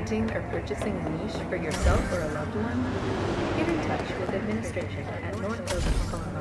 renting or purchasing a niche for yourself or a loved one? Get in touch with administration at Northover, Colorado.